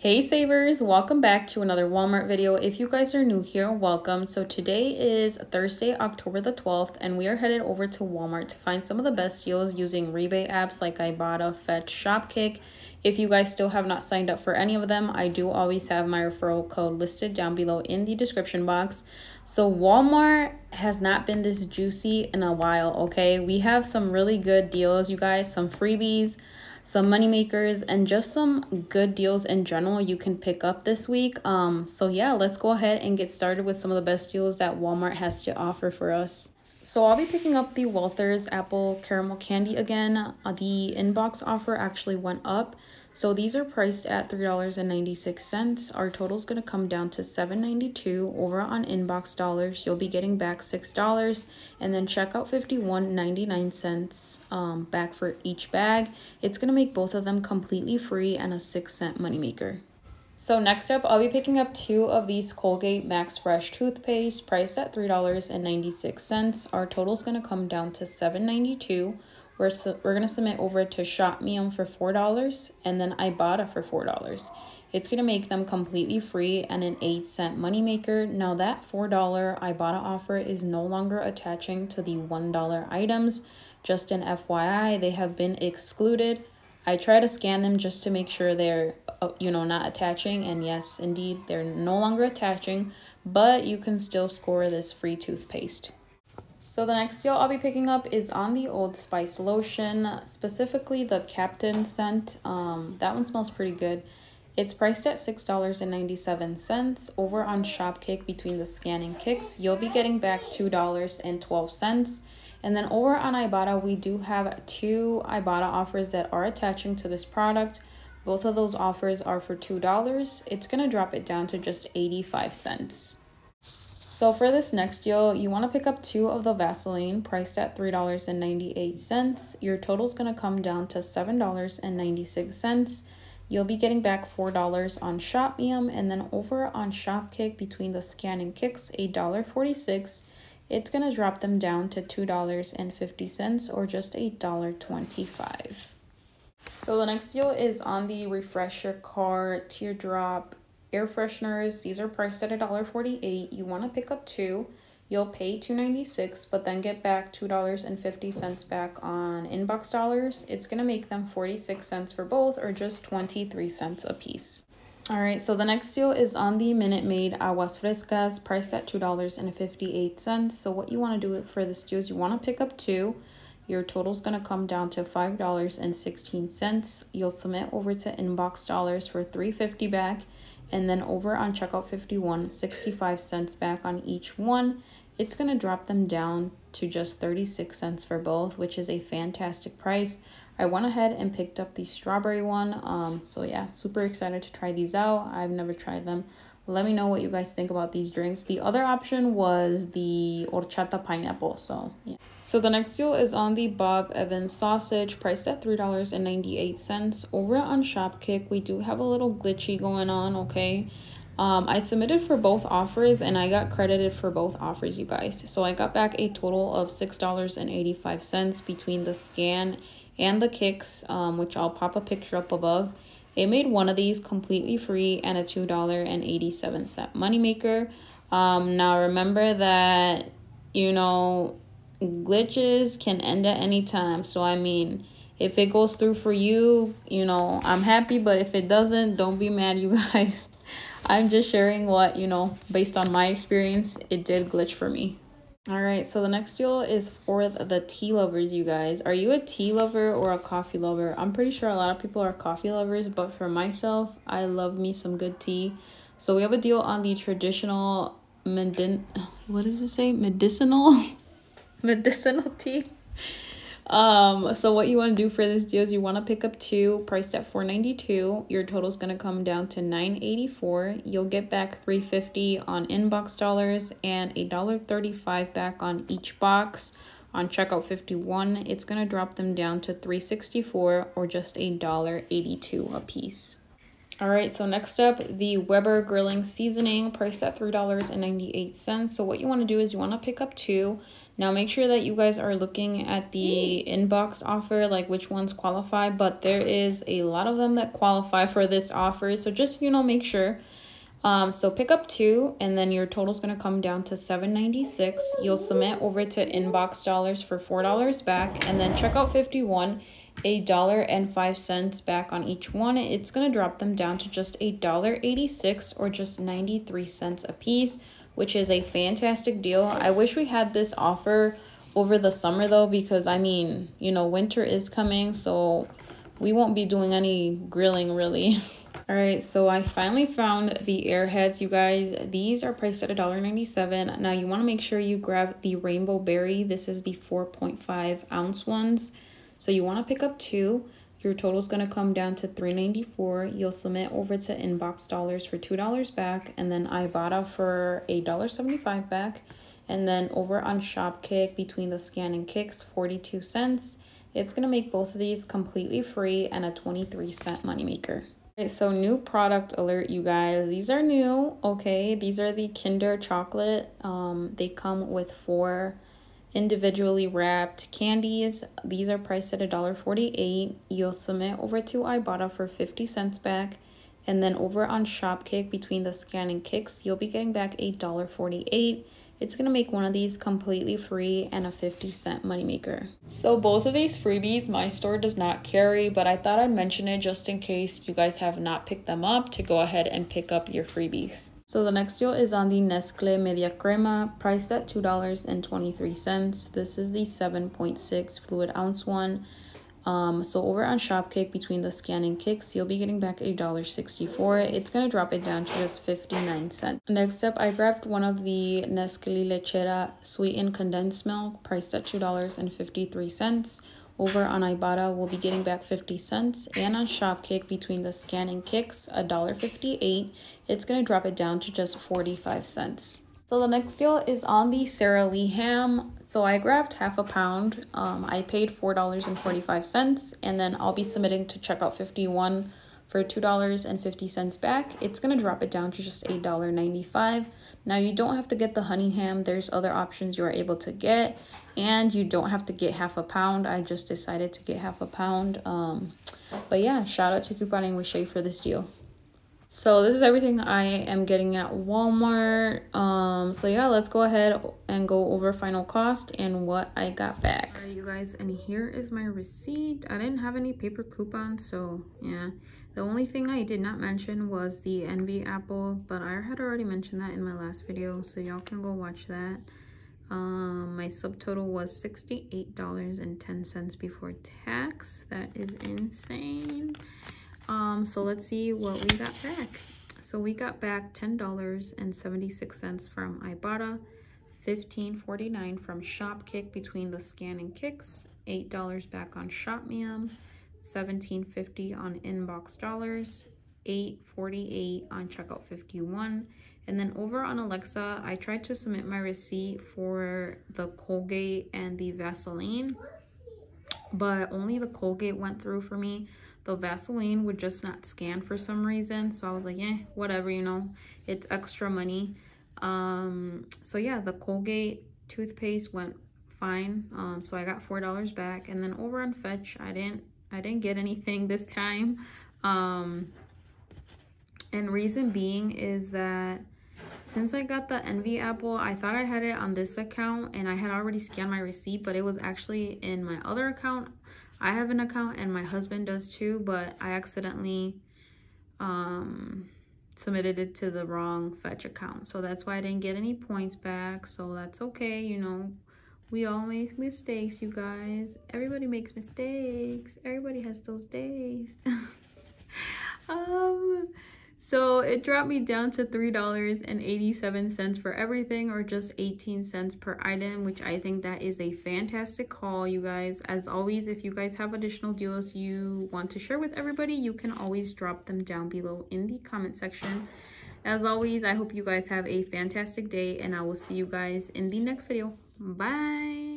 Hey savers, welcome back to another Walmart video. If you guys are new here, welcome. So today is Thursday, October the 12th, and we are headed over to Walmart to find some of the best deals using rebate apps like Ibotta, Fetch, Shopkick. If you guys still have not signed up for any of them, I do always have my referral code listed down below in the description box. So Walmart has not been this juicy in a while, okay? We have some really good deals, you guys, some freebies, some money makers, and just some good deals in general you can pick up this week. So yeah, let's go ahead and get started with some of the best deals that Walmart has to offer for us. So I'll be picking up the Werther's apple caramel candy again. The inbox offer actually went up. So these are priced at $3.96. Our total is going to come down to $7.92 over on Inbox Dollars. You'll be getting back $6, and then Checkout 51, 99 cents back for each bag. It's going to make both of them completely free and a 6-cent moneymaker. So next up, I'll be picking up two of these Colgate Max Fresh toothpaste, priced at $3.96. Our total is going to come down to $7.92. We're going to submit over to Shopmium for $4 and then Ibotta for $4. It's going to make them completely free and an 8-cent moneymaker. Now that $4 Ibotta offer is no longer attaching to the $1 items. Just an FYI, they have been excluded. I try to scan them just to make sure they're, you know, not attaching. And yes, indeed, they're no longer attaching, but you can still score this free toothpaste. So the next deal I'll be picking up is on the Old Spice lotion, specifically the Captain scent. That one smells pretty good. It's priced at $6.97. Over on Shopkick, between the scanning kicks, you'll be getting back $2.12. And then over on Ibotta, we do have two Ibotta offers that are attaching to this product. Both of those offers are for $2. It's going to drop it down to just 85 cents. So for this next deal, you want to pick up two of the Vaseline, priced at $3.98. Your total is going to come down to $7.96. You'll be getting back $4 on Shopmium, and then over on Shopkick, between the scanning kicks, $1.46. It's going to drop them down to $2.50, or just $1.25. So the next deal is on the Refresh Your Car Teardrop Air Fresheners. These are priced at $1.48. You want to pick up two. You'll pay $2.96, but then get back $2.50 back on Inbox Dollars. It's going to make them 46 cents for both, or just 23 cents a piece. All right, so the next deal is on the Minute Maid Aguas Frescas, priced at $2.58. So what you want to do for this deal is you want to pick up two. Your total is going to come down to $5.16. You'll submit over to Inbox Dollars for $3.50 back, and then over on Checkout 51, 65 cents back on each one. It's going to drop them down to just 36 cents for both, which is a fantastic price. I went ahead and picked up the strawberry one. So yeah, super excited to try these out. I've never tried them. Let me know what you guys think about these drinks. The other option was the horchata pineapple, so yeah. So the next deal is on the Bob Evans sausage, priced at $3.98. Over on Shopkick, we do have a little glitchy going on, okay? I submitted for both offers, and I got credited for both offers, you guys. So I got back a total of $6.85 between the scan and the kicks, which I'll pop a picture up above. They made one of these completely free and a $2.87 moneymaker. Now remember that, you know, glitches can end at any time. So I mean, if it goes through for you, you know, I'm happy. But if it doesn't, don't be mad, you guys. I'm just sharing what, you know, based on my experience, it did glitch for me. All right, so the next deal is for the tea lovers, you guys. Are you a tea lover or a coffee lover? I'm pretty sure a lot of people are coffee lovers, but for myself, I love me some good tea. So we have a deal on the traditional medicinal tea. So what you want to do for this deal is you want to pick up two, priced at $4.92. Your total is going to come down to $9.84. You'll get back $3.50 on Inbox Dollars and $1.35 back on each box. On Checkout 51, it's going to drop them down to $3.64, or just $1.82 a piece. All right, so next up, the Weber Grilling Seasoning, priced at $3.98. So what you want to do is you want to pick up two. Now make sure that you guys are looking at the inbox offer, like which ones qualify, but there is a lot of them that qualify for this offer, so just, you know, make sure. So pick up two, and then your total is going to come down to $7.96. You'll submit over to Inbox Dollars for $4 back, and then Checkout 51, $1.05 back on each one. It's going to drop them down to just $1.86 or just 93 cents a piece, which is a fantastic deal. I wish we had this offer over the summer though, because I mean, you know, winter is coming, so we won't be doing any grilling really. All right, so I finally found the Airheads, you guys. These are priced at $1.97. Now you want to make sure you grab the Rainbow Berry. This is the 4.5 ounce ones. So you want to pick up two. Your total is going to come down to $3.94. You'll submit over to Inbox Dollars for $2 back, and then Ibotta for $1.75 back. And then over on Shopkick, between the scan and kicks, 42 cents. It's going to make both of these completely free and a 23-cent moneymaker. Right, so new product alert, you guys. These are new, okay? These are the Kinder Chocolate. They come with 4 individually wrapped candies. These are priced at $1.48. You'll submit over to Ibotta for 50 cents back. And then over on Shopkick, between the scan and kicks, you'll be getting back $1.48. It's going to make one of these completely free and a 50-cent moneymaker. So both of these freebies my store does not carry, but I thought I'd mention it just in case you guys have not picked them up, to go ahead and pick up your freebies. So the next deal is on the Nestle Media Crema, priced at $2.23. This is the 7.6 fluid ounce one. So over on Shopkick, between the scan and kicks, you'll be getting back $1.64. It's going to drop it down to just 59 cents. Next up, I grabbed one of the Nestle Lechera sweetened condensed milk, priced at $2.53. Over on Ibotta, we'll be getting back 50 cents. And on Shopkick, between the scan and kicks, $1.58. It's going to drop it down to just 45 cents. So the next deal is on the Sarah Lee ham. So I grabbed half a pound. I paid $4.45, and then I'll be submitting to Checkout 51 for $2.50 back. It's going to drop it down to just $8.95. Now you don't have to get the honey ham. There's other options you are able to get, and you don't have to get half a pound. I just decided to get half a pound. But yeah, shout out to Couponing with Shay for this deal. So this is everything I am getting at Walmart. So yeah, let's go ahead and go over final cost and what I got back. All right, you guys, and here is my receipt. I didn't have any paper coupons, so yeah. The only thing I did not mention was the Envy Apple, but I had already mentioned that in my last video, so y'all can go watch that. My subtotal was $68.10 before tax. That is insane. So let's see what we got back. So we got back $10.76 from Ibotta, $15.49 from Shopkick between the scan and kicks, $8 back on Shopmium, $17.50 on Inbox Dollars, $8.48 on Checkout 51. And then over on Alexa, I tried to submit my receipt for the Colgate and the Vaseline, but only the Colgate went through for me. The Vaseline would just not scan for some reason, so I was like, eh, whatever, you know, it's extra money. So yeah, the Colgate toothpaste went fine. So I got $4 back. And then over on Fetch, I didn't get anything this time. And reason being is that since I got the Envy Apple, I thought I had it on this account, and I had already scanned my receipt, but it was actually in my other account. I have an account and my husband does too, but I accidentally submitted it to the wrong Fetch account. So that's why I didn't get any points back. So that's okay, you know, we all make mistakes, you guys. Everybody makes mistakes. Everybody has those days. So it dropped me down to $3.87 for everything, or just 18 cents per item, which I think that is a fantastic haul, you guys. As always, if you guys have additional deals you want to share with everybody, you can always drop them down below in the comment section. As always, I hope you guys have a fantastic day, and I will see you guys in the next video. Bye!